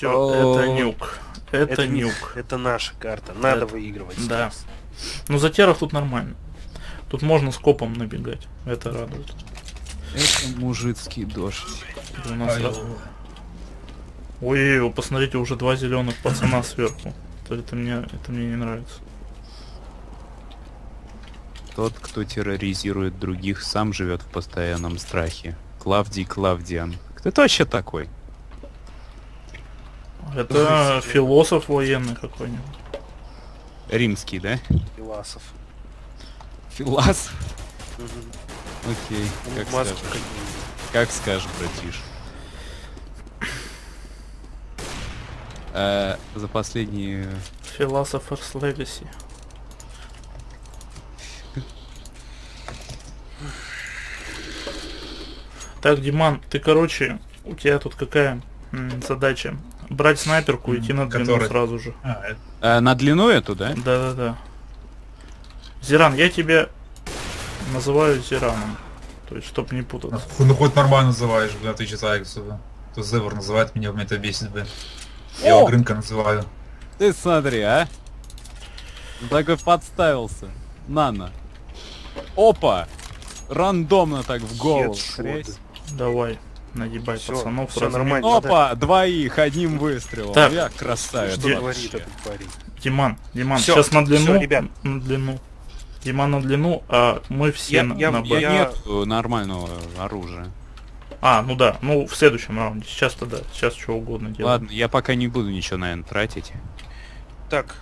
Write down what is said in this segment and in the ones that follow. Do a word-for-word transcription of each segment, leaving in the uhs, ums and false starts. Все, О -о -о. это нюк. Это, это нюк. Это наша карта. Надо это... выигрывать. Да. Ну затеров тут нормально. Тут можно скопом набегать. Это радует. Это мужицкий дождь. Это у нас раз... Ой-ой-ой, посмотрите, уже два зеленых пацана сверху. Это мне, это мне не нравится. Тот, кто терроризирует других, сам живет в постоянном страхе. Клавдий Клавдиан. Кто это вообще такой? Это философ военный какой-нибудь. Римский, да? Философ. Философ? Угу. Окей, как скажешь. Как скажешь, братиш. А, за последние... Philosophers Legacy. Так, Диман, ты, короче, у тебя тут какая м, задача? Брать снайперку и идти на длину Который... сразу же. А, это... а, на длину эту, да? Да-да-да. Зиран, я тебя называю Зираном. То есть, чтоб не путаться. А, ну хоть нормально называешь, бля, ты читаешь отсюда. То Зевр называет меня, меня это бесит, бля. Я его Грынка называю. Ты смотри, а? Такой подставился. Нано. Опа! Рандомно так в голову. Давай, нагибай все, пацанов. Все нормально. Опа, двоих, одним выстрелом. Так, я красавец. Что говорит этот парень? Диман, Диман, все, сейчас на длину, все, ребят. На длину. Диман на длину, а мы все я, на, я, на я... Нет нормального оружия. А, ну да, ну в следующем раунде. Сейчас-то да, сейчас что угодно делать. Ладно, я пока не буду ничего, наверное, тратить. Так,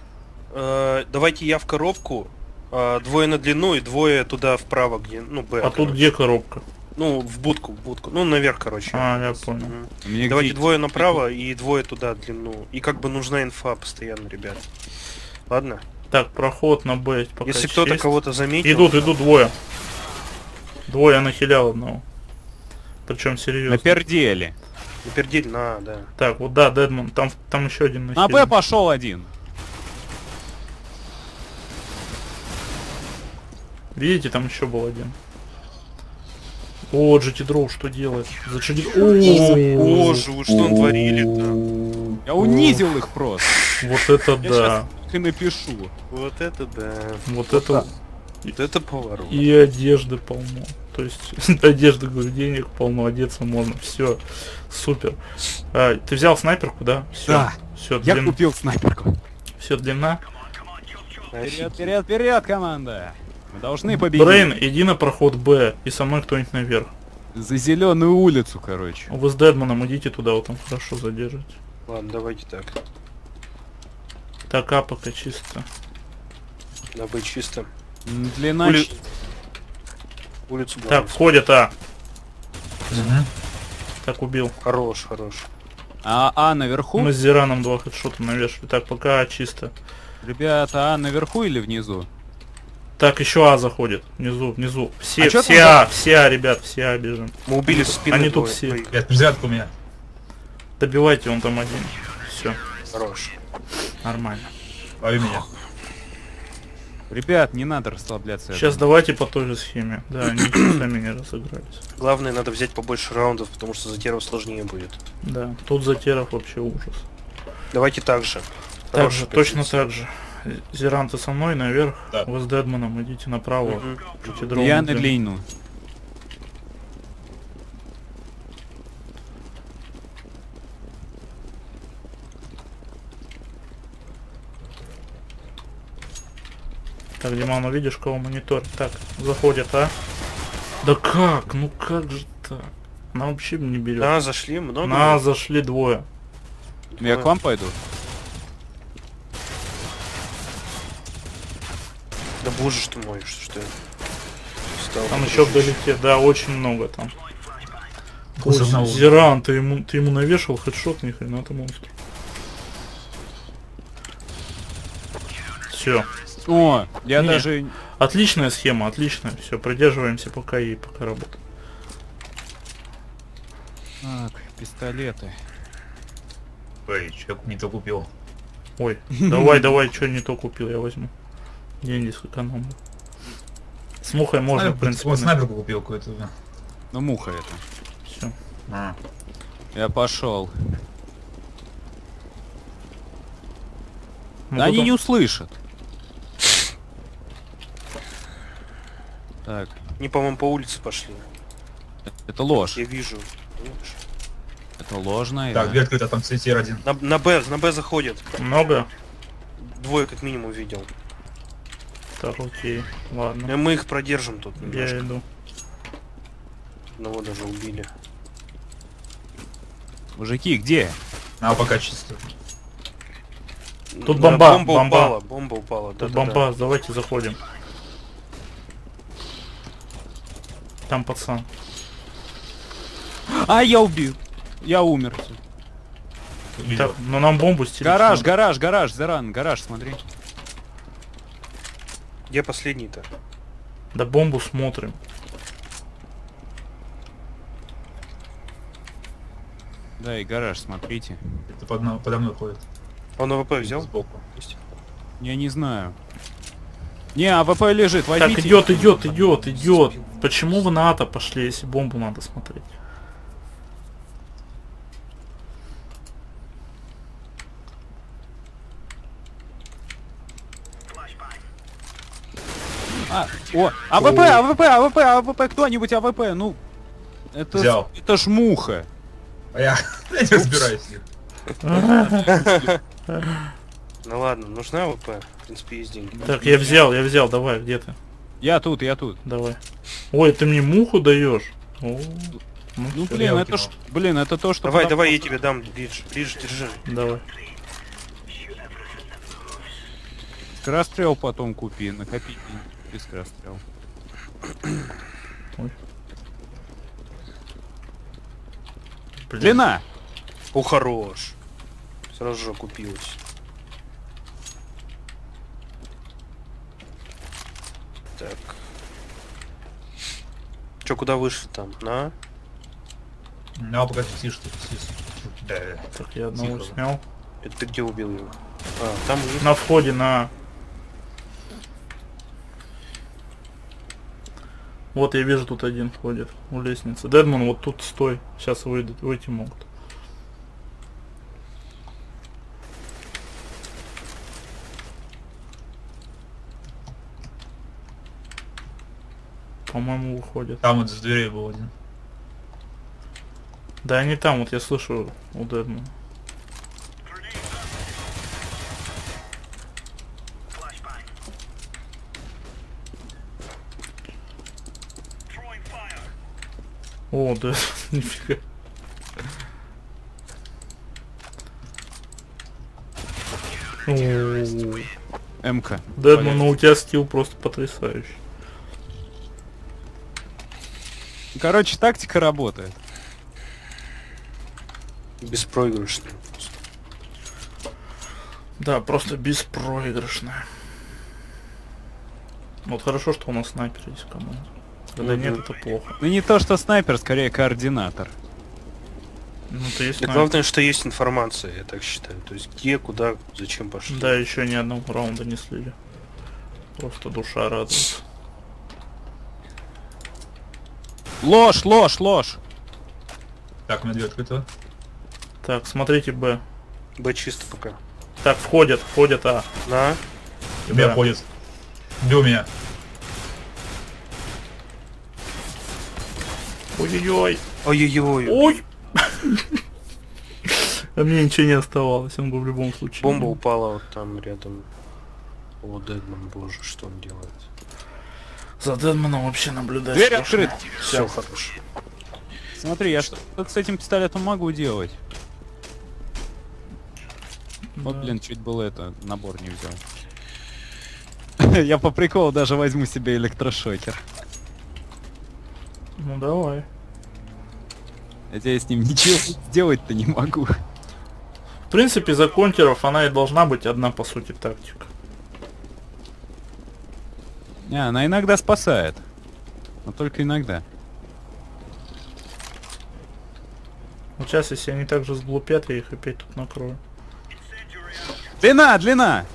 э, давайте я в коробку. Э, двое на длину и двое туда вправо, где, ну, Б. А короче. Тут где коробка? Ну, в будку, в будку. Ну, наверх, короче. А, я понял. Угу. Давайте где... двое направо и двое туда длину. И как бы нужна инфа постоянно, ребят. Ладно? Так, проход на Б пока. Если кто-то кого-то заметил... Идут, идут двое. Двое нахилял одного. Причем серьезно. На пердели. На пердели, на, да. Так, вот да, Дедман, там, там еще один нахилен. На Б пошел один. Видите, там еще был один. О, джи ти дроу, что делает? Зачем... О, боже, вот что он творили-то. Я унизил их просто. Вот это да. И напишу. Вот это да. Вот это... Вот это поворот. И одежды полно. То есть одежды, говорю, денег полно, одеться можно. Все. Супер. А, ты взял снайперку, да? Все. Да. Все, я длин... купил снайперку. Все, длина. Вперед, вперед, вперед, команда. Мы должны победить. Брейн, иди на проход Б и со мной кто-нибудь наверх. За зеленую улицу, короче. Вы с Дедманом идите туда, вот он хорошо задержите. Ладно, давайте так. Так, а пока чисто. Да, быть чисто. Длина... Ули... Улицу так, входят, а. Угу. Так, убил. Хорош, хорош. А, а наверху? Мы с Зираном два хедшота навешали. Так, пока чисто. Ребята, а наверху или внизу? Так, еще А заходит. Внизу, внизу. Все, а все А, все А, ребят, все А бежим. Мы убили спину. Они тут все. Ребят, взятку у меня. Добивайте, он там один. Все. Хорош. Нормально. Лови меня. Ребят, не надо расслабляться. Сейчас давайте по той же схеме. Да, они сами не разыгрались. Главное, надо взять побольше раундов, потому что затеров сложнее будет. Да, тут затеров вообще ужас. Давайте так же. Так же, точно так же. Зиран, ты со мной наверх. Да. Вы с Дедманом идите направо. Угу. Я на длину. Так, Диман, увидишь, кого монитор. Так, заходит, а? Да как? Ну как же так? Она вообще не берет. Да, зашли много. На, зашли двое. двое. Я к вам пойду. Да боже, что мой, что я... Встал, там еще вдалеке, да, очень много там. Боже, Зиран, ты ему, ты ему навешал хедшот, ни хрена ты монстр. Все. О, я не, даже... Отличная схема, отличная. Все, придерживаемся пока и пока работаем. Так, пистолеты. Ой, чё не то купил. Ой, давай, давай, чё не то купил, я возьму. Деньги сэкономлю. С мухой можно, в принципе. Вот снайперку купил какую-то. Ну муха это. Все. Я пошел. Ну, они не услышат. Так. Они, по-моему, по улице пошли. Это ложь. Я вижу. Ложь. Это ложная. Так, дверь открыта, там светер один. На, на Б, на Б заходит. На Б. Двое как минимум видел. Так, окей. Ладно. И мы их продержим тут немножко. Я иду. Одного даже убили. Мужики, где? А, пока чисто. Тут бомба, бомба, бомба упала, бомба упала. Тут да, бомба, да. Давайте заходим. Там пацан. А, я убил. Я умер. Так, ну нам бомбу стелили. Гараж, гараж, гараж, Заран, гараж, смотри. Где последний-то? Да бомбу смотрим. Да, и гараж, смотрите. Это под, подо мной ходит. Он АВП взял? Сбоку. Я не знаю. Не, АВП лежит, возьмите. Так, идет, идет, идет, идет. Почему вы на АТО пошли, если бомбу надо смотреть? А, о, АВП, АВП, АВП, АВП, кто-нибудь АВП, ну... Это, взял. Это ж муха. А я, я не разбираюсь в них. Ну ладно, нужна АВП? В принципе, есть деньги. Так, я взял, я взял, давай, где ты? Я тут, я тут. Давай. Ой, ты мне муху даешь. Ну, блин, это ж, блин, это то, что... Давай, давай, я тебе дам, Ридж, Ридж, держи. Давай. Крастрел потом купи, накопи. Без крастрел. Длина! О, хорош. Сразу же окупилась. Так. Че, куда вышли там? На? На, пока сидишь, что сидишь. Да, так я одного Тихо. снял. Это ты где убил его? А, там уже... На входе, на... Вот я вижу, тут один ходит у лестницы. Дедман, вот тут стой. Сейчас выйдут, выйти могут. По-моему, выходит. Там вот с дверей был один. Да они там, вот я слышу у Дедмана. О, да, нифига. МК. Дедман, ну у тебя скилл просто потрясающий. Короче, тактика работает. Беспроигрышная. Да, просто беспроигрышная. Вот хорошо, что у нас снайпер есть команда. Когда угу. нет, это плохо. Ну не то, что снайпер, скорее координатор. Ну, то есть снайпер. Главное, что есть информация, я так считаю. То есть где, куда, зачем пошли. Да, еще ни одного раунда не слили. Просто душа радуется. Ложь, ложь, ложь. Так, медведь открыта. Так, смотрите Б. Б чисто пока. Так, входят, входят А. На. У меня входит. Где у меня? Ой-ой-ой. Ой-ой-ой. Ой. А мне ничего не оставалось, он бы в любом случае. Бомба упала вот там рядом. О, Дедман, боже, что он делает. За Дедманом вообще наблюдать. Дверь открыта. Все, хорош. Смотри, я что-то с этим пистолетом могу делать. Да. Вот, блин, чуть было это, набор не взял. Я по приколу даже возьму себе электрошокер. Ну давай. Хотя я с ним ничего сделать-то не могу. В принципе, за контеров она и должна быть одна, по сути, тактика. Не, она иногда спасает. Но только иногда. Вот сейчас, если они также сглупят, я их опять тут накрою. Длина, длина!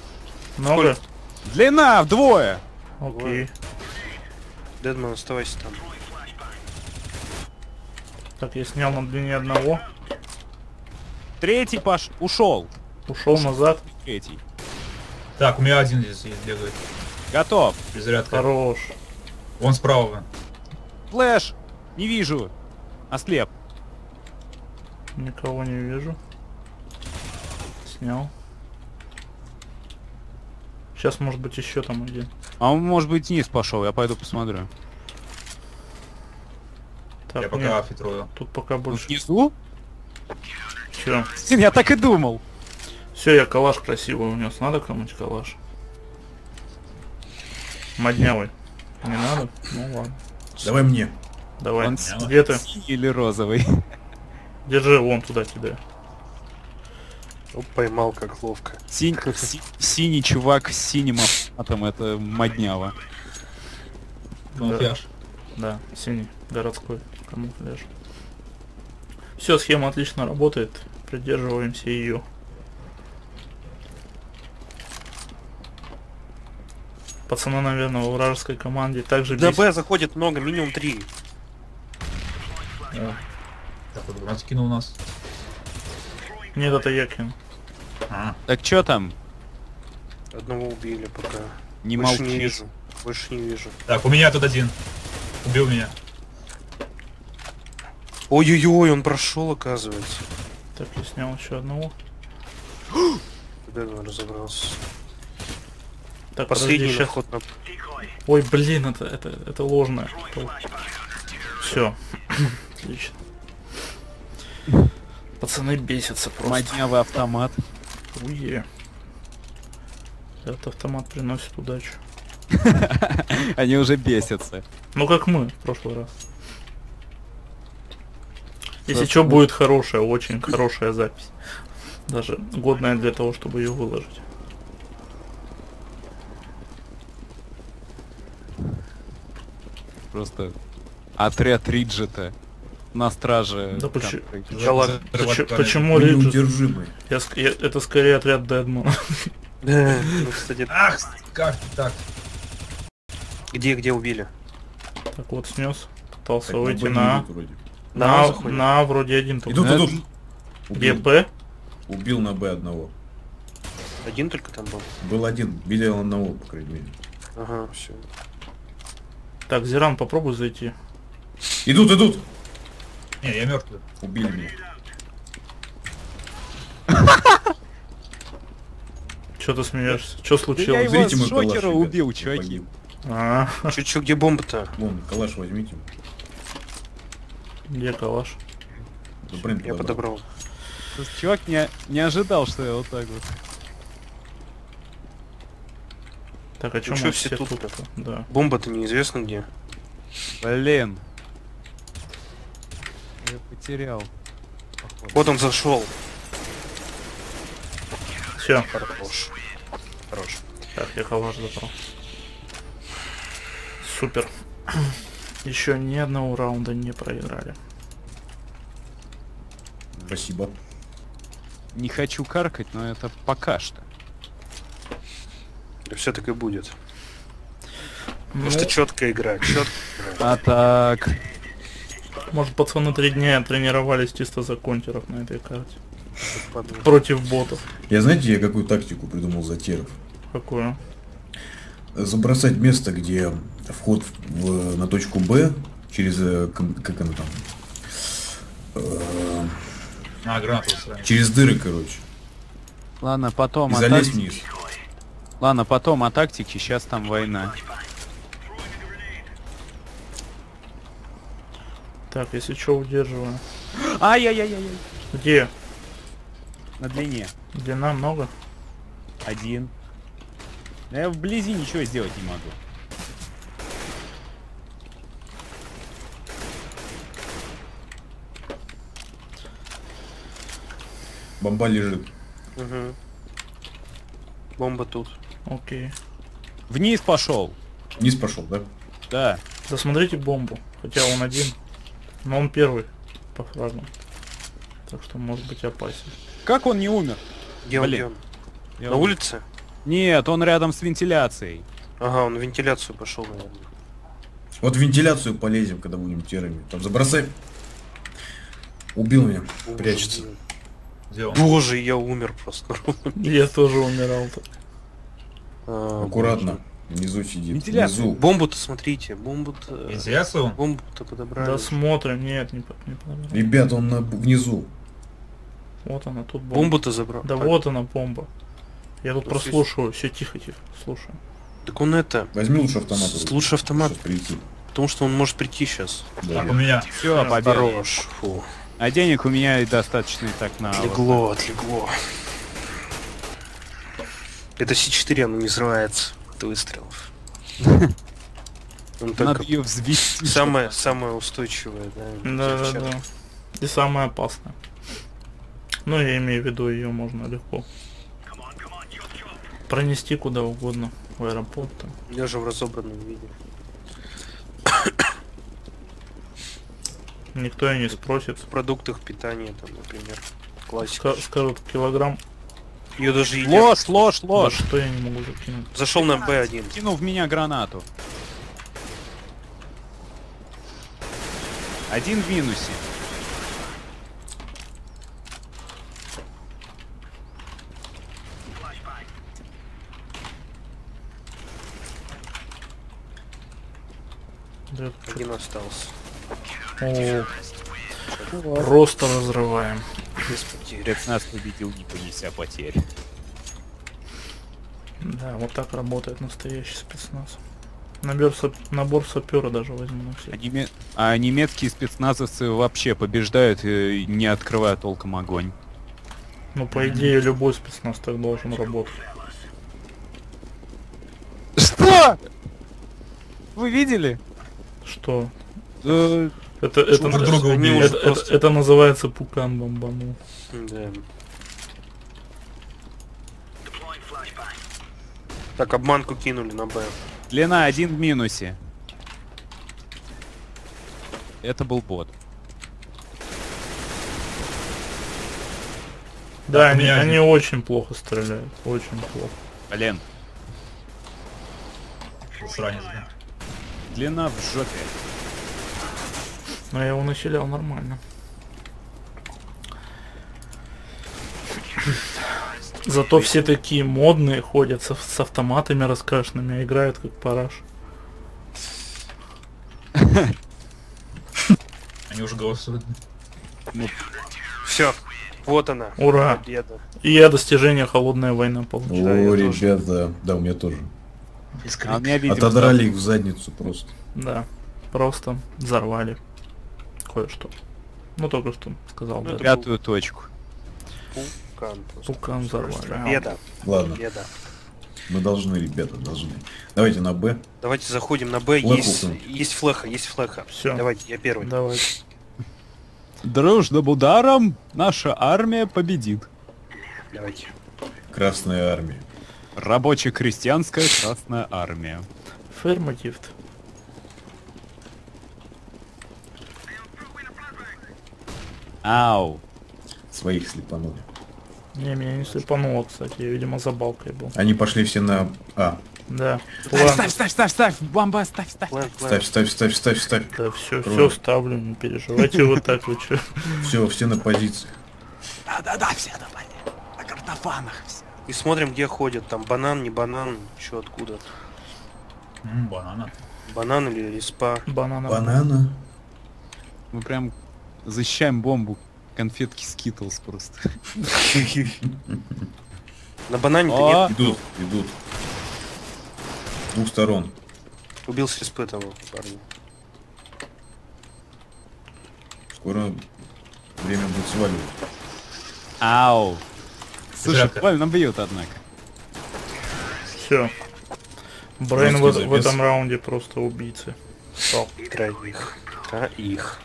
Много? Сколько? Длина вдвое! Окей. Дедман, оставайся там. Так, я снял на длине одного. Третий паш ушел. Ушел назад. Третий. Так, у меня один здесь бегает. Готов. Перезарядка. Хорош. Вон справа. Флэш! Не вижу. Ослеп. Никого не вижу. Снял. Сейчас, может быть, еще там где. А он, может быть, вниз пошел. Я пойду посмотрю. Так, я пока фильтрую. Тут пока больше. Внизу? Че? Блин, я так и думал. Все, я калаш красивый унес. Надо кому-нибудь калаш? Моднявый. Не надо? Ну ладно. Давай мне. Давай. Он где ты? Или розовый. Держи, вон туда кидай. Поймал как ловко. Синь, си, синий чувак с синим автоматом, это моднява. Камуфляж. Да, да, синий городской камуфляж. Все, схема отлично работает, придерживаемся ее. Пацаны, наверное, в вражеской команде также. До Б заходит много, минимум три. Да. Так, вот брат кинул нас. Нет, это я кинул. А. Так чё там? Одного убили пока. Не Больше молчи. не вижу. Больше не вижу. Так, у меня тут один. Убил меня. Ой-ой-ой, он прошел, оказывается. Так, я снял еще одного. Наверное, разобрался. Так, последний сейчас ход. На... Ой, блин, это, это, это ложное. Все. Отлично. Пацаны бесятся просто. Моднявый автомат. Уе. Этот автомат приносит удачу. Они уже бесятся. Ну как мы в прошлый раз. Если что, будет хорошая, очень хорошая запись. Даже годная для того, чтобы ее выложить. Просто отряд Риджета. На страже. Да почему? Галак... Поч... Почему неудержимый? Я... Я... Это скорее отряд Дэдмана. Ах, как так? Где, где убили? Так вот снес. Пытался выйти на. На, на вроде один только. Идут, идут. Где Б? Убил на Б одного. Один только там был. Был один. Видел одного, по крайней мере. Ага, все. Так, Зиран, попробуй зайти. Идут, идут. Не, я мертвый. Убили меня. Че ты смеешься? Че случилось? Я его с шокера убил, чуваки. А, че, где бомба-то? Вон, калаш возьмите. Где калаш? Я подобрал. Чувак не ожидал, что я вот так вот. Так, а че мы все тут? Бомба-то неизвестно где. Блин. Я потерял. Походу. Вот он зашел. Все, хорош. Хорош. Так, я калаш забрал. Супер. Еще ни одного раунда не проиграли. Спасибо. Не хочу каркать, но это пока что. Да все так и будет. Ну... Просто четкая игра, четкая игра. А так. Может, пацаны три дня тренировались чисто за контеров на этой карте. Против ботов. Я, знаете, я какую тактику придумал за теров? Какую? Забросать место, где вход в, в, на точку Б через, как она там, э, а, градус, через дыры, короче. Ладно, потом. И залезть тактики... вниз. Ладно, потом о тактике, сейчас там война. Так, если что, удерживаю. Ай-яй-яй-яй-яй. Где? На длине. Длина много? Один. Я вблизи ничего сделать не могу. Бомба лежит. Угу. Бомба тут. Окей. Вниз пошел. Вниз пошел, да? Да. Засмотрите бомбу. Хотя он один. Но он первый по фрагу. Так что может быть опасен. Как он не умер? Где он? Где он? На умер. Улице? Нет, он рядом с вентиляцией. Ага, он в вентиляцию пошел, наверное. Вот в вентиляцию полезем, когда будем терами. Там забросай. Убил меня. Боже, прячется. Боже, я умер просто. Я тоже умирал. Аккуратно. Внизу сидит. Вентиляцию. Внизу. Бомбу-то смотрите, бомбу-то... Вентиляцию? Бомбу-то подобрали. Да смотрим, нет, не, не подобрали. Ребята, он на... внизу. Вот она, тут бомба. Бомбу-то забрал. Да так. Вот она, бомба. Я тут, тут прослушиваю, есть... все тихо-тихо, слушаем. Так он это... Возьми лучше автомат. С лучше автомат. Потому что он может прийти сейчас. Да, так, я... у меня... Все, победа. Хорош. Фу. А денег у меня и достаточно и так на... Отлегло, вот. Отлегло. Это С четыре, оно не взрывается. Выстрелов. Надо ее взвести. Самое, самое устойчивое, да. Да, да, да. И самое опасное. Ну, я имею в виду, ее можно легко пронести куда угодно. В аэропорт. Я же в разобранном виде. Никто и не спросит. В продуктах питания, там, например. Классика. Скажут килограмм. Ее даже едят. Ложь, ложь, ложь. Да, что я не могу закинуть? Зашел на Б один. Кинул в меня гранату. Один в минусе. Один остался. О, просто разрываем. Рекс нас победил, не понеся потерь. Да, вот так работает настоящий спецназ. Набор, сап... Набор сапера даже возьму на все. А, неме... а немецкие спецназовцы вообще побеждают и не открывая толком огонь. Ну, по идее, любой спецназ так должен работать. Что? Вы видели? Что? Э... Это, это, друг друга убили, это, это, просто... это называется пукан бомбану. Да. Так, обманку кинули на Б. Длина один в минусе. Это был бот. Да, они, они очень плохо стреляют. Очень плохо. Блин. Сранец, да. Длина в жопе. Но я его населял нормально. Зато все такие модные ходят с, с автоматами раскрашенными, а играют как параш. Они уже голосуют. Ну. Все, вот она. Ура! Победа. И я достижение холодная война получил. О, ребята, да, у меня тоже. А у меня, видимо, отодрали их в задницу просто. Да, просто взорвали. Кое-что. Ну только что сказал. Ну, да. Пятую точку. Пукан. Пукан взорвали. Беда. Ладно. Беда. Мы должны, ребята, должны. Давайте на Б. Давайте заходим на Б. Есть, есть флеха, есть флеха. Все. Давайте, я первый. Давай. Дружным ударом наша армия победит. Давайте. Красная армия. Рабоче-крестьянская красная армия. Ферматифт. Ау. Своих слепанули. Не, меня не слепануло, кстати. Я, видимо, за балкой был. Они пошли все на А. Да. Ставь, ставь, ставь, ставь. Бомба, ставь, ставь. Ставь, ставь, ставь, ставь, ставь. Да все, все ставлю, не переживайте вот так вот. Все, все на позиции. Да, да, да, все на позиции. На картофанах все. И смотрим, где ходят. Там банан, не банан, еще откуда. Банана. Банан или респа. Банана. Банана. Мы прям... Защищаем бомбу. Конфетки Скитлс просто. На банане-то нет. Идут, идут. С двух сторон. Убил с респы того парня. Скоро время будет сваливать. Ау. Слушай, нам бьют, однако. Все. Брейн в этом раунде просто убийцы. Троих. Троих.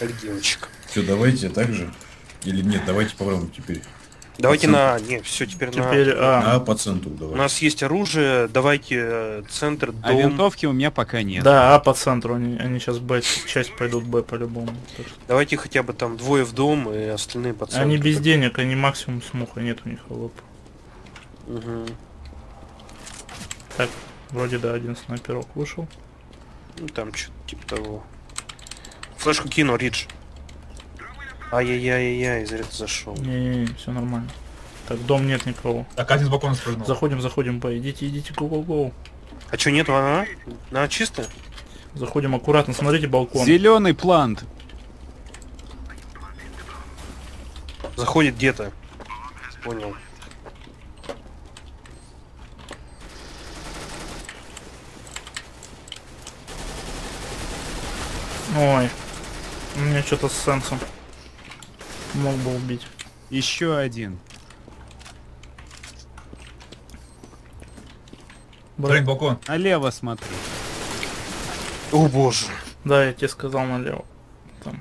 Как девочек. Все, давайте так же. Или нет, давайте попробуем теперь. Давайте на... Нет, все, теперь, теперь на... А. на... по центру давай. У нас есть оружие, давайте центр, дом. А винтовки у меня пока нет. Да, А по центру, они, они сейчас Б, часть пойдут Б по-любому. Давайте хотя бы там двое в дом и остальные по центру. Они без денег, они максимум смуха, нет у них лоб. Угу. Так, вроде да, один снайперок вышел. Ну там что-то типа того. Флешку кину, Ридж. Ай-яй-яй-яй, зря ты зашел. Не-не-не, все нормально. Так, дом нет никого. Так, один с балкона спрыгнул. Заходим, заходим, бай. Идите, идите, гоу-гоу-гоу. А чё, нету, а? Да, чисто? Заходим аккуратно, смотрите балкон. Зеленый плант. Заходит где-то. Понял. Ой. У меня что-то с сенсом. Мог бы убить. Еще один. Брейн балкон. Налево смотри. О боже. Да, я тебе сказал налево. Там.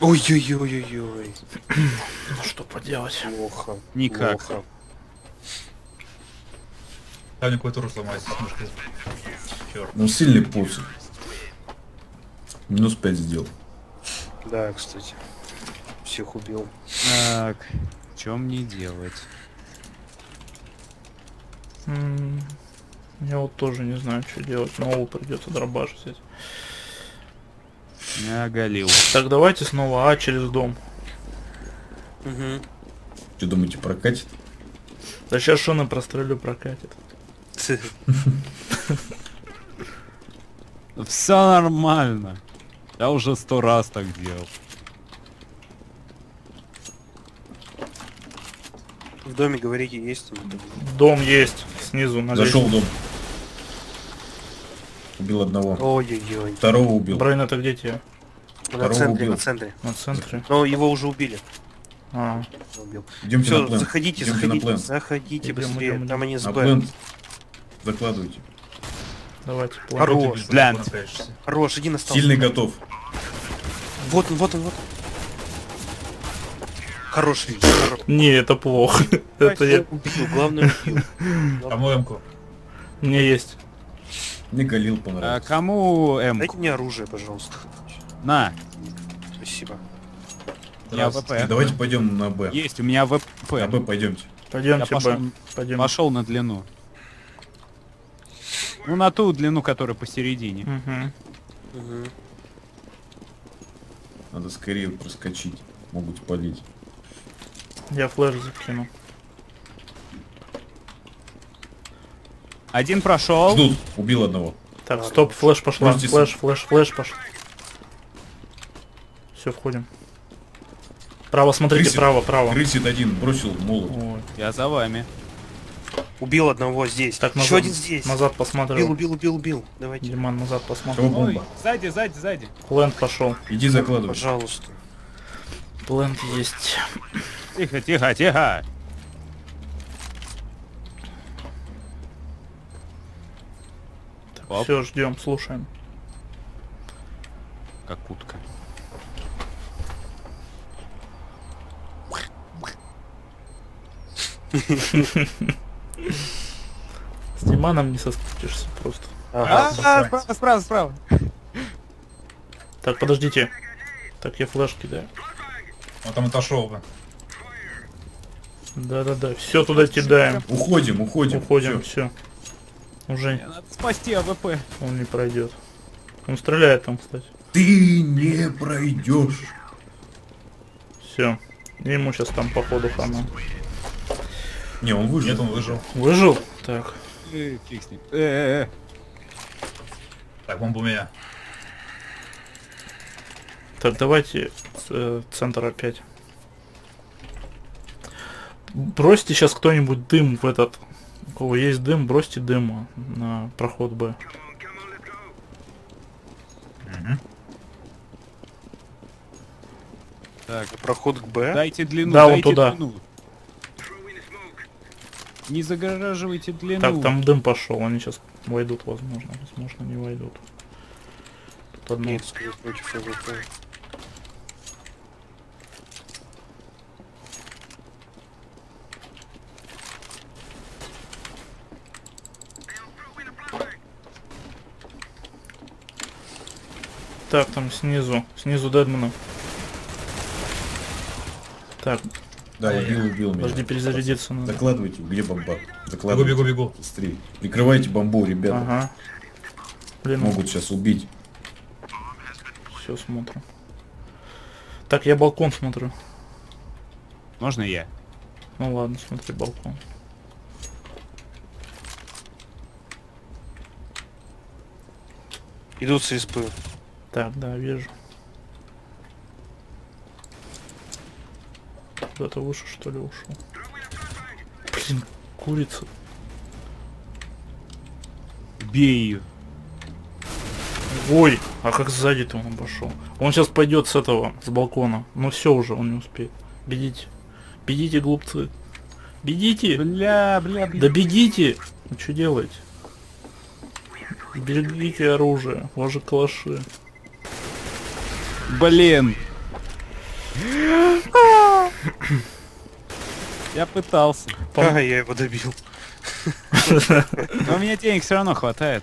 Ой-ой-ой-ой-ой. Ну что поделать? Плохо. Никак. Плохо. Там мне клавиатура сломается. Ну сильный пульс. Минус пять сделал. Да, кстати. Всех убил. Так, что мне делать? Я вот тоже не знаю, что делать. Нового придется дробаш взять. Я оголил. Так, давайте снова А через дом. Угу. Что думаете, прокатит? Да сейчас шона прострелю, прокатит. Все нормально. Я уже сто раз так делал. В доме, говорите, есть? Дом есть. Снизу на зашел в дом. Убил одного. Ой-ой-ой. Второго убил. Брайан, это где тебя? На центре, убил. на центре. На центре. Но его уже убили. А. Убил. Идемте Все, на план. Заходите, Идемте заходите, на план. заходите, Идем, быстрее. Идем, идем. Там они сбавят. Закладывайте. Давайте. Хорош. Блин. Хорош, один остался. Сильный готов. Вот он, вот он, вот он. Хороший. Не, это плохо. Это я убил, главное убил. По-моему. Мне есть. Не галил понравилось. А кому М? Дайте мне оружие, пожалуйста. На. Спасибо. Давайте пойдем на Б. Есть, у меня АВП. На Б пойдемте. Пойдемте Б. Пошел на длину. Ну на ту длину, которая посередине. Надо скорее проскочить. Могут палить. Я флеш закину. Один прошел. Ждут. Убил одного. Так, стоп, флеш пошла. Можете флеш, флеш, флеш пошла. Все, входим. Право, смотрите, крысит. право, право. Крысит один, бросил молот. Ой. Я за вами. Убил одного здесь. Так, назад, еще один здесь. Назад посмотрел. Убил, убил, убил, убил. Давайте. Диман, назад посмотрел. Сзади, сзади, сзади. Плент пошел. Иди закладывай. Пожалуйста. Плент есть. Тихо, тихо, тихо. Так, все, ждем, слушаем. Как утка. С Диманом не соскучишься просто. Ага, справа, справа. Так, подождите. Так, я флеш кидаю. Он там отошел бы. Да-да-да, все туда кидаем. Уходим, уходим. Уходим, все. все. Уже. Мне надо спасти АВП. Он не пройдет. Он стреляет там, кстати. Ты не пройдешь. Все. Ему сейчас там походу хана. Не, он выжил. Нет, он выжил. Выжил? Так. Э, фиксник. Э, э, э. Так, бомба у меня. Так, давайте э, центр опять. Бросьте сейчас кто-нибудь дым в этот... У кого есть дым, бросьте дыма на проход Б. Угу. Так, проход к Б. Дайте длину, да, дайте вот туда. Длину. Не загораживайте длину. Так, там дым пошел, они сейчас войдут, возможно. Возможно, не войдут. Тут одно. Нет, скорее против АВП. Так, там снизу, снизу Дэдмана. Так. Да, я убил, убил меня. Подожди, перезарядиться надо. Закладывайте, где бомба? Закладывайте. Бегу, бегу, бегу. Быстрее. Прикрывайте бомбу, ребята. Ага. Блин, могут он... сейчас убить. Все, смотрю. Так, я балкон смотрю. Можно я? Ну ладно, смотри, балкон. Идут с респы. Так, да, вижу. Куда-то выше, что ли, ушел. Блин, курица. Бей ее. Ой, а как сзади-то он обошел? Он сейчас пойдет с этого, с балкона. Но все уже, он не успеет. Бедите. Бедите, глупцы. Бедите! Бля, бля, бля. Да бедите! Ну что делаете? Берегите оружие, у вас же калаши. Блин! Я пытался. Пом... А, я его добил. Но у меня денег все равно хватает.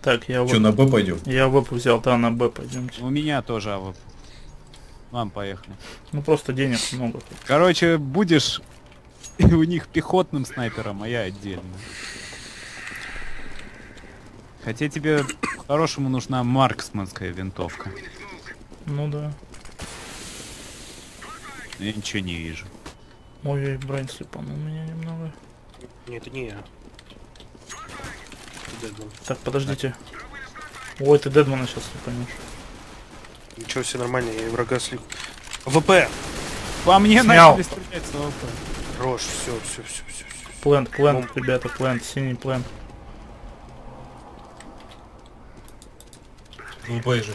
Так, я что, на Б пойдем? Я АВП взял, да, на Б пойдем. У меня тоже АВП. Ладно, поехали. Ну просто денег много. Короче, будешь у них пехотным снайпером, а я отдельно. Хотя тебе по-хорошему нужна марксманская винтовка. Ну да. Я ничего не вижу. Ой, бронь слепанул меня немного. Нет, не я. Так, подождите. Да. Ой, ты Дедмана сейчас слепанешь. Ничего, все нормально, я и врага слеп. ВП! По мне начали стрелять с ВП. Рожь, все, все, все, все, все. Плент, плент, Бом... ребята, плент, синий плент. ВП же.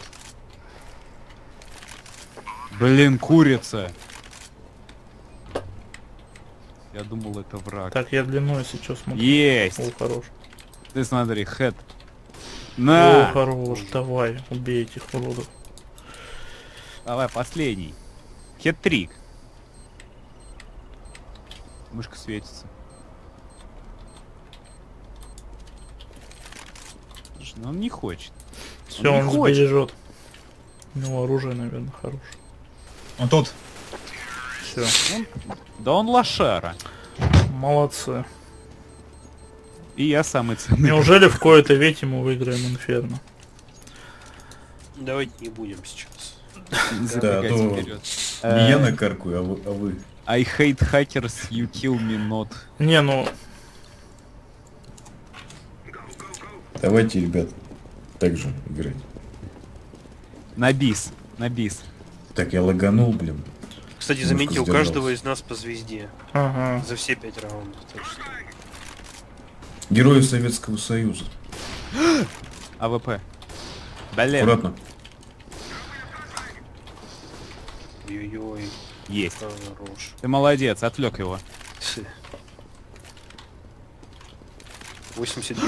Блин, курица. Я думал, это враг. Так, я длиной сейчас смотрю. Есть! О, хорош. Ты смотри, хэт. На! О, хорош, давай, убей этих уродов. Давай, последний. Хет-трик. Мышка светится. Слушай, ну он не хочет. Все, он, он хочет. Сбережет. У него оружие, наверное, хорошее. Он тут. Все. Он... Да он лошара. Молодцы. И я самый ценный. Неужели в кои-то ведь мы выиграем Инферно? Давайте не будем сейчас. Да, то... Не я накаркую, а вы, а вы. I hate hackers, you kill me not. Не, ну... Давайте, ребят, так же играть. На бис, на бис. Так, я лаганул, блин. Кстати, заметьте, у каждого из нас по звезде. Ага. За все пять раундов. Так что... Герои Советского Союза. АВП. Блин. Аккуратно. Ой-ой-ой. Есть. Хорош. Ты молодец, отвлек его. восемьдесят.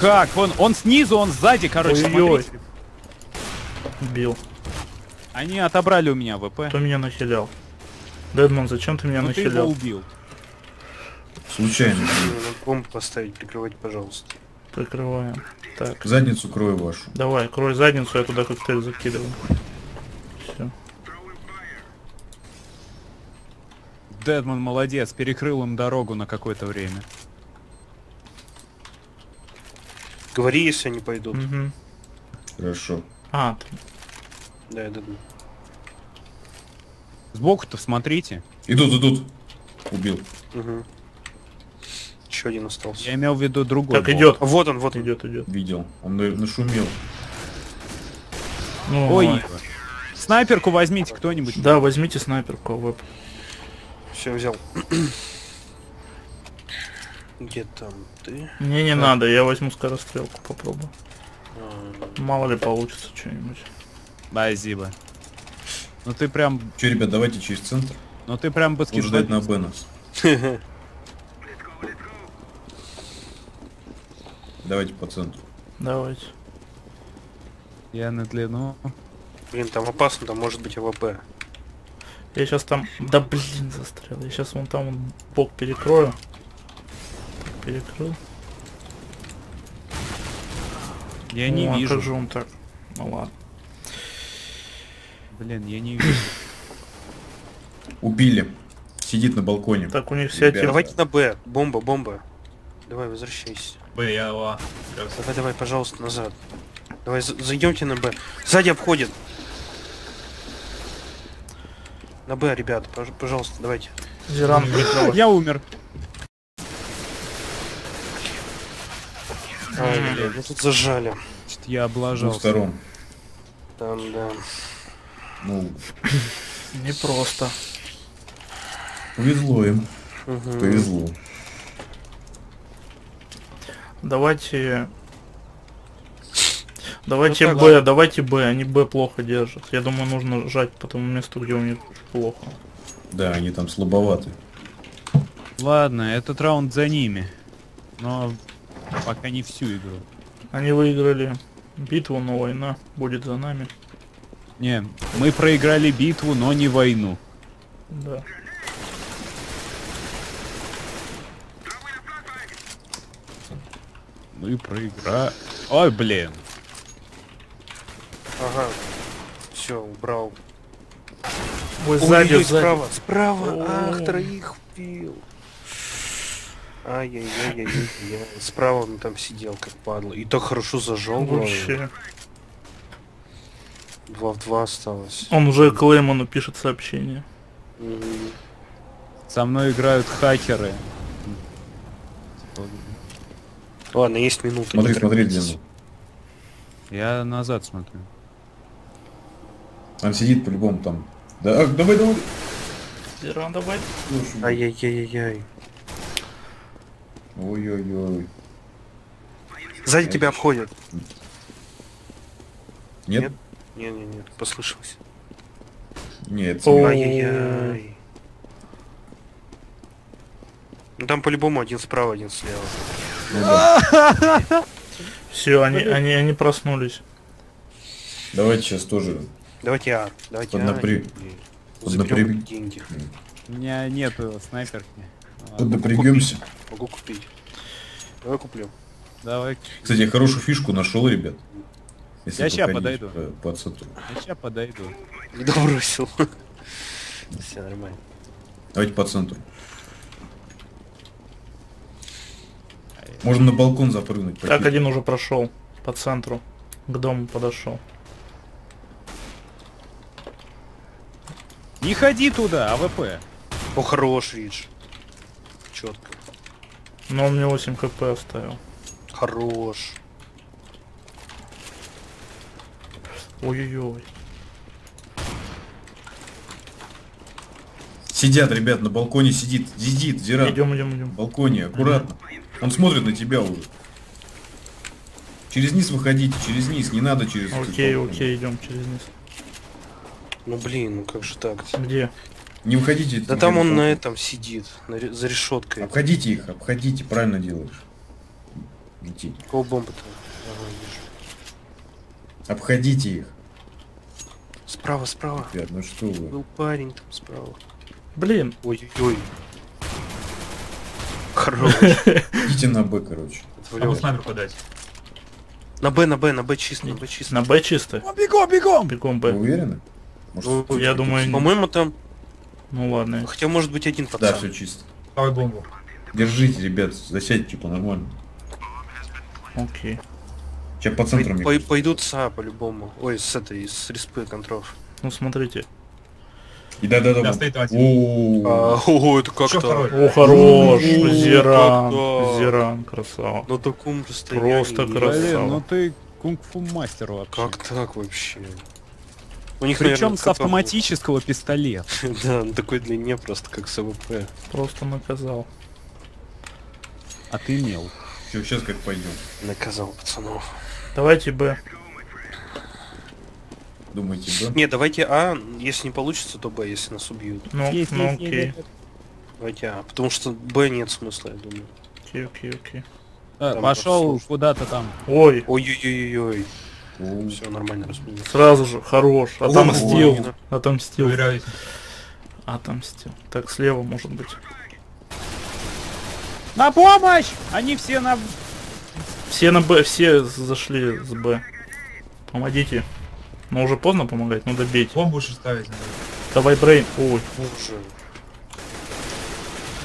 Как? Он, он снизу, он сзади, короче. Ой-ой. Бил. Они отобрали у меня АВП. Кто меня нахилял? Дедман, зачем ты меня ну нахилял? Ты его убил. Случайно. Комп поставить, прикрывать, пожалуйста. Прикрываем. Так. Задницу крою вашу. Давай, крой задницу, я туда коктейль закидываю. Все. Дедман молодец, перекрыл им дорогу на какое-то время. Говори, если они пойдут. Угу. Хорошо. А, ты... Да, я Дедман. Сбоку-то смотрите. Идут, идут. Убил. Угу. Еще один остался. Я имел в виду другой. Так, идет. Вот он, вот он. Идет, идет. Видел. Он, наверное, нашумел. Ну, ой. Ой. Снайперку возьмите кто-нибудь. Да, возьмите снайперку. Веб. Все, взял. Где там ты? Мне не а? Надо, я возьму скорострелку, попробую. А... Мало ли получится что-нибудь. Спасибо. Ну ты прям... Че, ребят, давайте через центр. Ну ты прям баскетболист. Ждать на Бенос. Давайте по центру. Давайте. Я на длину. Блин, там опасно, там может быть АВП. Я сейчас там... Да блин, застрял. Я сейчас вон там вон бок перекрою. Так, перекрыл. Я О, не вижу. Как же он так? Ну ладно. Блин, я не вижу. Убили. Сидит на балконе. Так, у них все отец. Давайте на Б. Бомба, бомба. Давай, возвращайся. Б, я ла. Давай, давай, пожалуйста, назад. Давай, зайдемте на Б. Сзади обходит. На Б, ребята, пожалуйста, давайте. Жиран. Я умер. Ай, блин, мы тут зажали. Что-то я облажался. Втором. Там, да. Ну. Не просто. Повезло им. Угу. Повезло. Давайте. Давайте ну, Б, да. Давайте Б, они Б плохо держат. Я думаю, нужно жать по тому месту, где у них плохо. Да, они там слабоваты. Ладно, этот раунд за ними. Но пока не всю игру. Они выиграли битву, но война будет за нами. Не, мы проиграли битву, но не войну. Да. Ну и проигра... Ой, блин. Ага. Все, убрал. Ой, сзади, сзади. Справа, справа. О -о -о. Ах, троих вбил. Ай-яй-яй-яй-яй. Справа он там сидел, как падла. И так хорошо зажал. Вообще. Два в два осталось. Он уже к Лейману пишет сообщение. Mm. Со мной играют хакеры. Ладно, есть минута. Смотри, смотри, Дину. Я назад смотрю. Он сидит по-любому там. Да, а, давай, давай. Деран, давай. Ай-яй-яй-яй-яй. Ой-ой-ой. Сзади тебя обходят. Нет? Нет, нет, нет. Послышалось. Нет. Ай-яй-яй. Ну там по-любому один справа, один слева. Ну, да. Все, они, они, они проснулись. Давайте сейчас тоже. Давайте А. Давайте поднапри... А. Поднапрягем деньги. У меня нету снайперки. Поднапрягемся. Могу купить. Давай куплю. Давай. Кстати, я хорошую фишку нашел, ребят. Если я сейчас подойду. По, по я сейчас подойду. Добросил. Все нормально. Давайте по центру. Можно на балкон запрыгнуть. Так, попить. Один уже прошел по центру. К дому подошел. Не ходи туда, АВП. О, хорош, Ридж. Четко. Но он мне восемь хп оставил. Хорош. Ой-ой-ой. Сидят, ребят, на балконе сидит. Сидит, Зира. Идем, идем, идем. Балконе, аккуратно. Идем. Он смотрит на тебя уже. Через низ выходите, через низ, не надо через... Окей, балкон. Окей, идем через низ. Ну блин, ну как же так? -то? Где? Не выходите. Да там он на этом сидит, на ре... за решеткой. Обходите их, обходите, правильно делаешь. Иди. Какого бомба-то? Ага, обходите их. Справа, справа. Ребят, ну что вы? Был парень там справа. Блин. Ой-ой-ой. Короче. Идите на Б, короче. Кому снайпер подать? На Б, на Б, на Б чисто, на Б чисто. На Б чисто. Бегом, бегом, бегом Б. Вы уверены? Может, я думаю. По-моему там. Ну ладно. Хотя может быть один пацан. Да, все чисто. Давай бомбу. Держите, ребят, засядьте типа нормально. Окей. Сейчас по центру. Пойдут с А по-любому. Ой, с этой, с респы контров. Ну смотрите. И да, да, да. О, это как-то. О, хорош, Зиран, Зиран, красава. Ну ты кум просто красава. Ну ты кунг-фу мастер вообще. Как так вообще? У них причем с автоматического пистолета. Да, на такой длине просто как с АВП. Просто наказал. А ты мел. Все, сейчас как пойдем. Наказал пацанов. Давайте Б. Думаете, да? Не, давайте А, если не получится, то Б, если нас убьют. Ну, есть, ну есть, окей. Давайте А, потому что Б нет смысла, я думаю. Окей, окей, окей. А, пошел куда-то там. Ой. Ой-ой-ой-ой. Все нормально разбудил. Сразу же, хорош. Отомстил. Ой, отомстил. Отомстил. Отомстил. Так, слева может быть. На помощь! Они все на... Все на Б, все зашли с Б. Помогите. Но уже поздно помогать, надо бить. Бомбу же ставить надо. Давай, Брейн. Ой. Уже.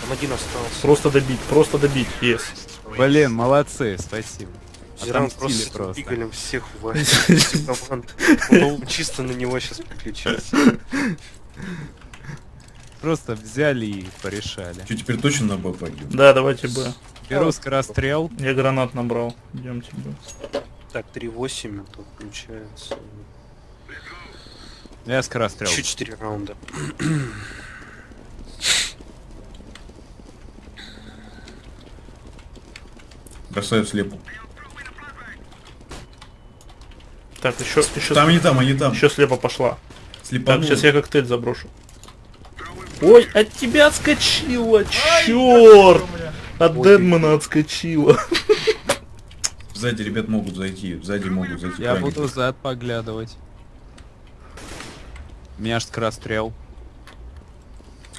Там один остался. Просто добить, просто добить, yes. Блин, молодцы, спасибо. Зиран просто двигалем всех в команд. Чисто на него сейчас приключился. Просто взяли и порешали. Че, теперь точно на Б пойдем? Да, давайте Б. Беру скорострел. Я гранат набрал. Идемте Б. Так, три восемь, а то получается... Я скорострел. Еще четыре раунда. Бросаю слепу. Так, еще... еще там, не там, а не там. Еще слепо пошла. Слепанула. Так, сейчас я коктейль заброшу. Ой, от тебя отскочила, черт! От Дэдмана отскочила. Сзади ребят могут зайти, сзади могут зайти. Я буду зад поглядывать. Меня аж скорострел.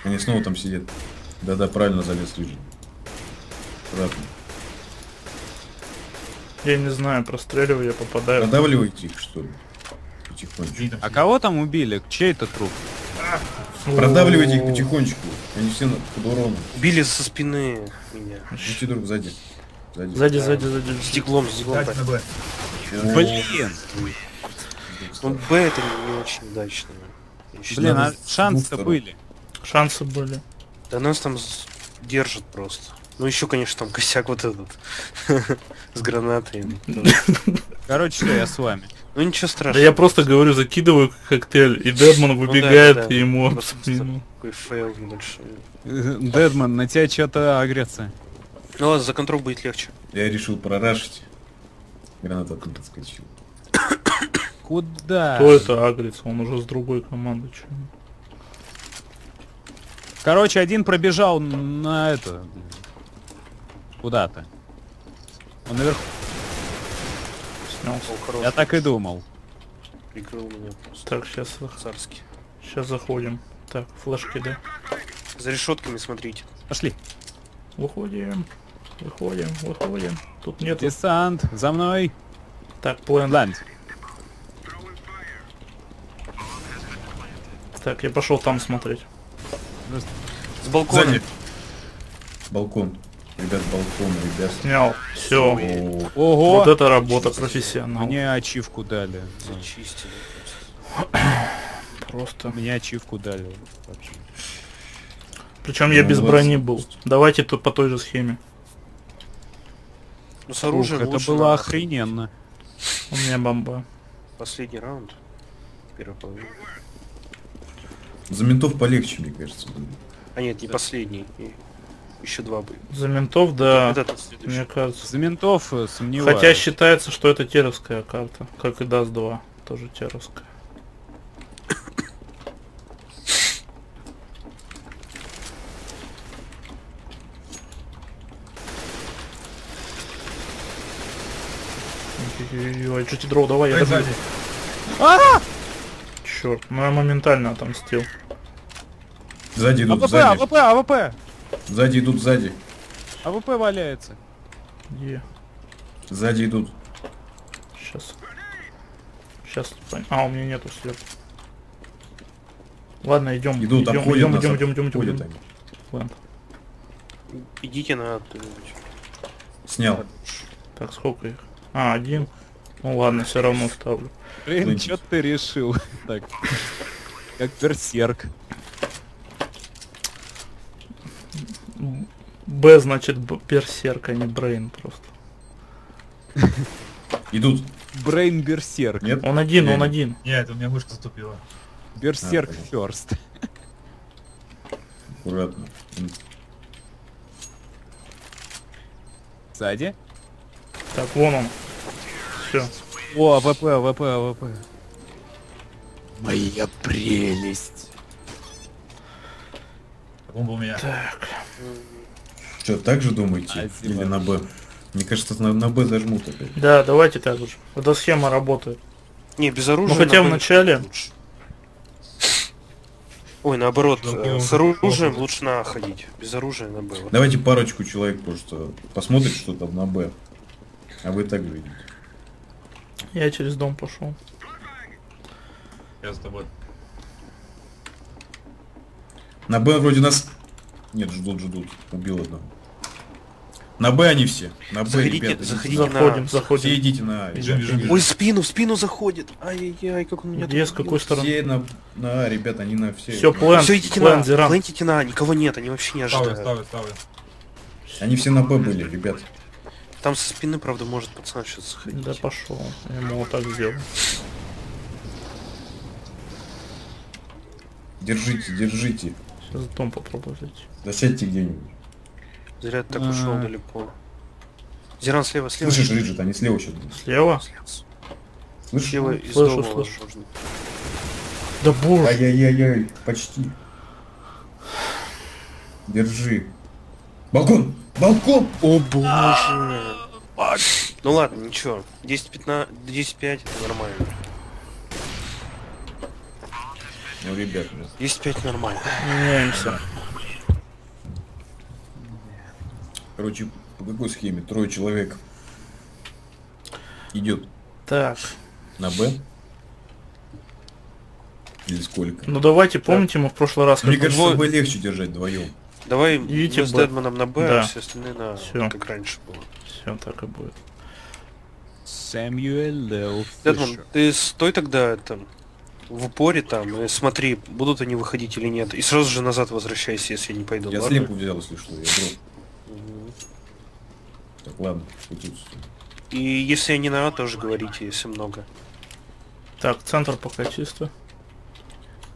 Они снова там сидят. Да-да, правильно залез люди. Аккуратно. Я не знаю, простреливаю, я попадаю. Надавливайте их, что ли? Потихонечку. А кого там убили? Чей это труп? Продавливайте их потихонечку. Они все под уроном. Били со спины меня. Идите друг сзади. Сзади, сзади, сзади, сзади. Стеклом, стеклом. Блин. Он Б это не очень удачно. Блин, а шансы были. Шансы были. Да нас там держат просто. Ну еще, конечно, там косяк вот этот. С гранатой. Короче, что я с вами. Ну ничего страшного. Да я просто говорю, закидываю коктейль, и Дэдман выбегает, ну, да, да, и ему в спину. Такой фейл небольшой. Дэдман, на тебя что-то агрется. Ну ладно, за контроль будет легче. Я решил прорашить. Граната оттуда отскочила. Куда? Кто это агрится? Он уже с другой команды. Че? Короче, один пробежал на это... Куда-то. Он наверху. Я так и думал. Прикрыл меня просто. Так, сейчас царский. Сейчас заходим. Так, флешки, да. За решетками смотрите. Пошли. Выходим. Выходим, выходим. Тут нет. Десант, за мной. Так, плант. Так, я пошел там смотреть. С балкона. Сзади. Балкон. Ребят, балкон, ребят. Снял. Все. Ого. Вот это работа профессионал. Мне ачивку дали. Зачистили. Просто. Мне ачивку дали. Причем ну, я без брони был. Давайте тут по той же схеме. Ну, с оружием. Ух, это было раунд. Охрененно. У меня бомба. Последний раунд. Первый половина. За ментов полегче, мне кажется. А нет, не да. Последний. Еще два были. За ментов, да, мне кажется. За ментов сомневаюсь. Хотя считается, что это теровская карта. Как и даст два, тоже теровская. Ой, чуть дров, давай, я догоню. Черт, ну я моментально отомстил. Сзади идут, сзади. АВП, АВП, АВП. Сзади идут, сзади. АВП валяется. Где? Сзади идут. Сейчас. Сейчас. А, у меня нету слеп. Ладно, идем. Идут, идем, обходят, идем, идем, идем, идем, идем, идем. Ладно. Идите на... Снял. Так, сколько их? А, один. Ну ладно, все равно ставлю. Блин, что ты решил? Так. Как берсерк. Б значит берсерк, а не брейн просто. Идут. Брейн берсерк. Нет? Он один, нет. Он один. Нет, у меня мышка затупила. Берсерк ферст. Аккуратно. Сзади. Так, вон он. Все. О, АВП, АВП, АВП. Моя прелесть. Бомба у меня. Так. Что, так же думаете? Спасибо. Или на Б? Мне кажется, на, на Б зажмут опять. Да, давайте так же. Эта схема работает. Не, без оружия. Ну, хотя в начале... Ой, наоборот, ну, с оружием ну, лучше на ходить. Без оружия на Б. Давайте парочку человек просто посмотрит, что там на Б. А вы так же идете. Я через дом пошел. Я с тобой. На Б вроде нас... Нет, ждут, ждут. Убил одного. На Б они все. На Б, заходите, ребята. Заходите, заходим, на... заходим. Все идите на А. Бежим, бежим, бежим. Ой, в спину, в спину заходит. Ай-яй-яй, как он меня... Где, с какой стороны? Все на... на А, ребята, они на все. Все, план, все идите план, на А, плантите на А, никого нет, они вообще не ожидают. Ставлю, ставлю, ставлю. Они все на Б были, ребят. Там со спины, правда, может пацан сейчас заходить. Да пошел, я ему вот так сделал. Держите, держите. Сейчас дом попробую жить. Засядьте где-нибудь. Зря ты так ушел далеко. Зиран слева, слева. Слышишь, Риджет, они слева что-то. Слева? Слышишь? Слева из дома. Да боже. Ай-яй-яй-яй, почти. Держи. Балкон! Балкон! О боже. Ну ладно, ничего. десять пятнадцать, десять пять, это нормально. Ну, ребят, десять пять нормально. Меняемся. Короче, по какой схеме? Трое человек идет. Так. На Б? Или сколько? Ну давайте, помните, так. Мы в прошлый раз... Мне кажется, было... Б легче держать вдвоем. Давай идите с Дэдманом на Б, да. А все остальные на... Все. Как раньше было. Все, так и будет. Сэмюэл Лео Дэдман, ты стой тогда там, в упоре там, и смотри, будут они выходить или нет. И сразу же назад возвращайся, если не пойдут. Я ладно? Слепу взял, если что, я брал. Так, ладно, и если они на А, тоже говорите, если много. Так, центр пока чисто.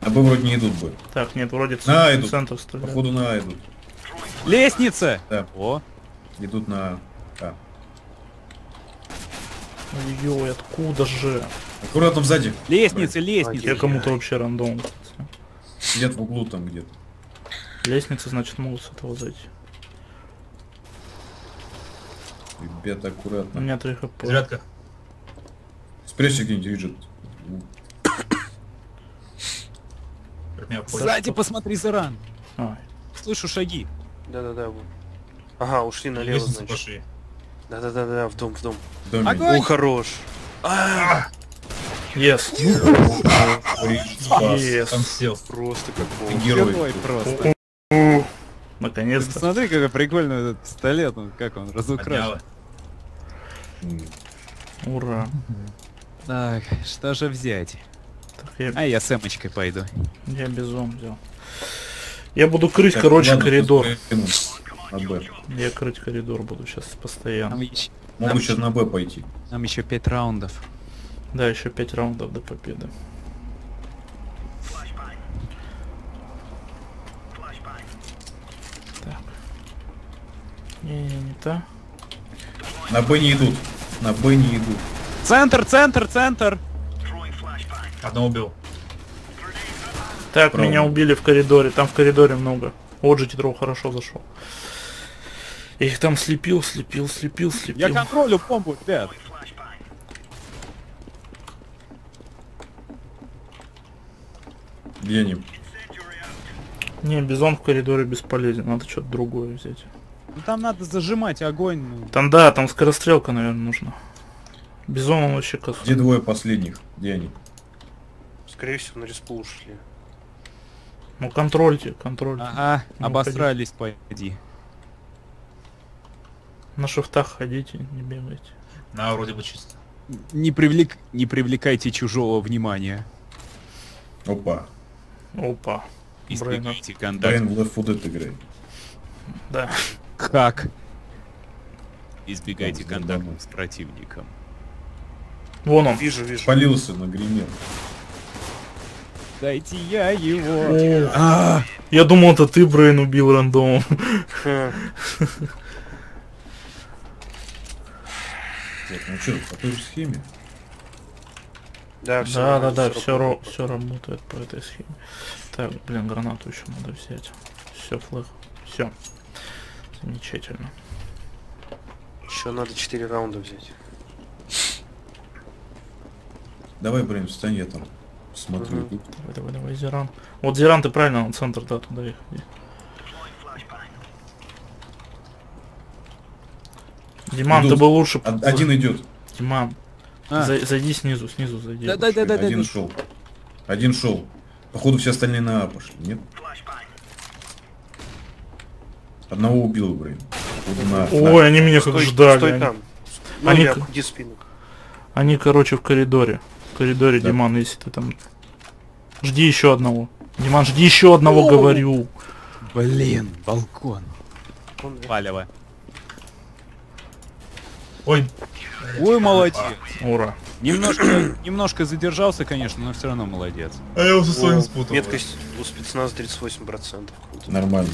А бы вроде не идут бы. Так, нет, вроде центр. А, идут. Центр стреляет. Походу на А идут. Лестница! Да. О. Идут на А. Ой, откуда же? Аккуратно сзади. Лестница, Брай. Лестница. Я кому-то вообще рандом. Сидят в углу там где-то. Лестница, значит, могут с этого зайти. Ребята, аккуратно. У меня три хп. Зарядка. Спрячься где-нибудь, Риджет. Сзади посмотри, Заран. А. Слышу шаги. Да-да-да. Ага, ушли налево, значит. Да-да-да-да, в дом, в дом. О, хорош. Yes. Yes. Просто как бог. Герой просто. Наконец-то. Смотри, какой прикольный этот пистолет, он, как он разукрашен. Ура. Так, что же взять? Так, я... А я с эмочкой пойду. Я бизон взял. Я буду крыть, так, короче, ладно, коридор. На Б. Я крыть коридор буду сейчас постоянно. Еще... Могу сейчас еще... на Б пойти. Нам еще пять раундов. Да, еще пять раундов до победы. Не, не, не та. На Б не идут. На Б не идут. Центр, центр, центр. Одного убил. Так, правда. Меня убили в коридоре. Там в коридоре много. Оджити Дроу хорошо зашел. Я их там слепил, слепил, слепил, слепил. Я контролю бомбу, ребят. Где они? Не, бизон в коридоре бесполезен. Надо что-то другое взять. Ну, там надо зажимать огонь. Там да, там скорострелка, наверное, нужна. Бизон вообще косо. Где двое последних? Где они? Скорее всего, на респу ушли. Ну контрольте, контрольте. Ага, ну, обосрались, ходи. Пойди. На шифтах ходите, не бегайте. На, вроде бы чисто. Не привлек... не привлекайте чужого внимания. Опа. Опа. Избегайте контакт. Брейн в лефт фо дед играет. Да. Как? Избегайте контакта с противником. Вон он. Вижу, вижу. Спалился, нагремел. Дайте я его. А -а -а. Я думал, это ты, Брейн, убил рандомом. Так, ну что, по той же схеме? Да, все, да, да, да, все, все работает по этой схеме. Так, блин, гранату еще надо взять. Все, флэг. Все. Замечательно. Еще надо четыре раунда взять. Давай, Брейн, встань, я там смотрю. Угу. Давай, давай, давай, Зиран. Вот Зиран, ты правильно, на центр, да, туда их. Диман, ты бы лучше... Один идет. Диман, а. За, зайди снизу, снизу зайди. Да, да, да, да, один да, шел. Да. Один шел. Походу все остальные на А пошли, нет? Одного убил, Брейн. На, Ой, на. они меня как стой, ждали. Стой там. Ну, они, они, короче, в коридоре. В коридоре, да. Диман, если ты там... Жди еще одного. Диман, жди еще одного, О! говорю. Блин, балкон. Палево. Ой. Ой, молодец. Ура. Немножко, немножко задержался, конечно, но все равно молодец. А я его со своим спутал. Меткость у спецназа тридцать восемь процентов. Нормально.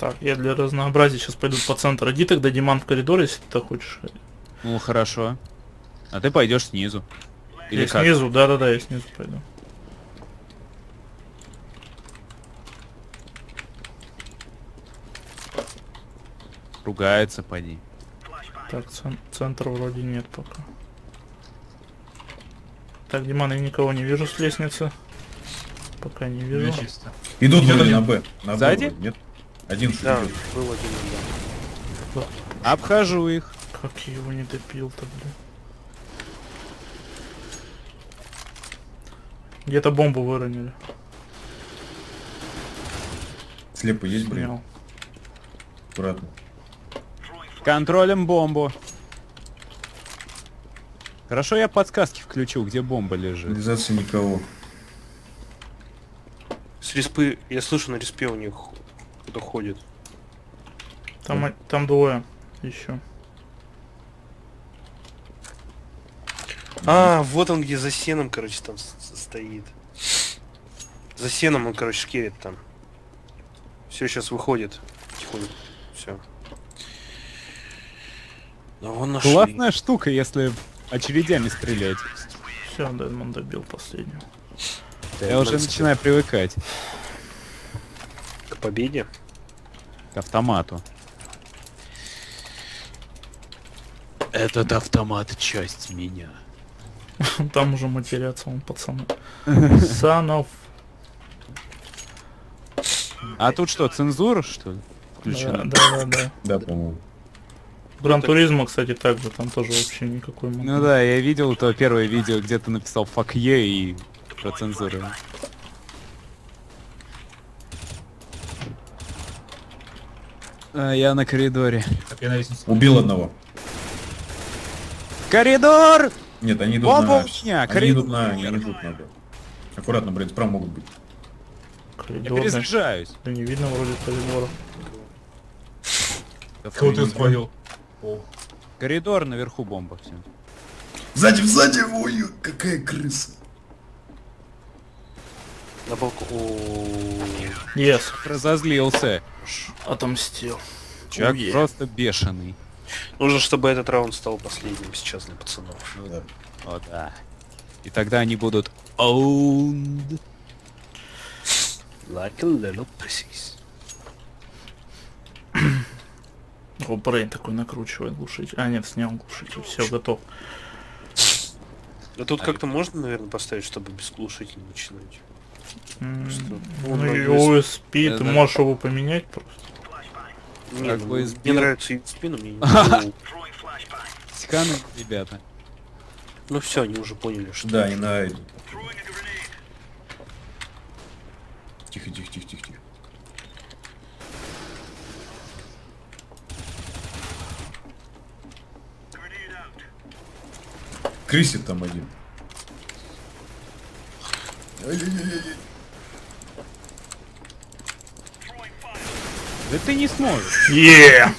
Так, я для разнообразия сейчас пойду по центру. Иди тогда, Диман, в коридор, если ты хочешь. Ну, хорошо. А ты пойдешь снизу. Или я как? Снизу, да-да-да, я снизу пойду. Ругается, поди. Так, центра вроде нет пока. Так, Диман, я никого не вижу с лестницы. Пока не вижу. Чисто. Идут вроде на Б. На Сзади? Б нет. Один да, был один. Да. Обхожу их. Как я его не допил-то, блин. Где-то бомбу выронили. Слепый есть, блин? Аккуратно. Контролем бомбу. Хорошо, я подсказки включу, где бомба лежит. Реализация никого. С респы... Я слышу, на респе у них... кто ходит. Там, да. Там двое еще. А, вот он где за сеном, короче, там стоит. За сеном он, короче, шкерит там. Все, сейчас выходит. Тихонько. Все. Но вон нашли. Классная штука, если очередями стрелять. Все, Дэдман добил последнего. Я, Я уже начинаю стрел. привыкать. К победе. К автомату. Этот автомат часть меня. Там уже матерятся он, пацаны. Санов. А тут что, цензура, что ли? Включена. Да, да, да. Да, по-моему. Гран-туризма, кстати, так же, там тоже вообще никакой. Ну да, я видел то первое видео, где ты написал «фак е» и про цензуру. А, я на коридоре. Убил одного. Коридор! Нет, они идут Бомба на... Меня, они коридор. идут на... Они идут на... Аккуратно, блядь, справа могут быть. Коридор, я перезаряжаюсь. Да не видно вроде коридора. Кого ты спалил? Коридор, наверху бомба. Всем. Сзади, сзади! Ой, какая крыса! На балкон... Yes. Разозлился. Отомстил. Чувак oh, yeah. просто бешеный. Нужно, чтобы этот раунд стал последним сейчас для пацанов. Ну, да. О, да. И тогда они будут owned. Like a little pussies. О, Брейн такой накручивает глушитель. А, нет, снял глушитель. Все, готов. Да тут а как-то это... можно, наверное, поставить, чтобы без глушителя начинать. Ну и ю эс пи, ты можешь его поменять просто. Нет, мне нравится ю эс пи, но мне не... Сканы, ребята. Ну все, они уже поняли, что... Да, и на... Тихо, тихо, тихо, тихо, тихо. Крысит там один. Да ты не сможешь. Еее!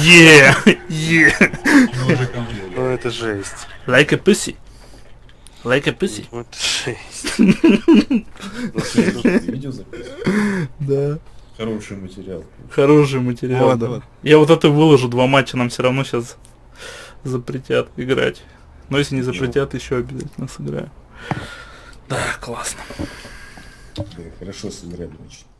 Еее! Еее! Ну это жесть. Like a pussy. Like a pussy. Вот жесть. Да. Хороший материал. Хороший материал. Я вот это выложу, два матча нам все равно сейчас запретят играть. Но если не запретят, еще обязательно сыграю. Да, классно. Да, хорошо сыграли, значит.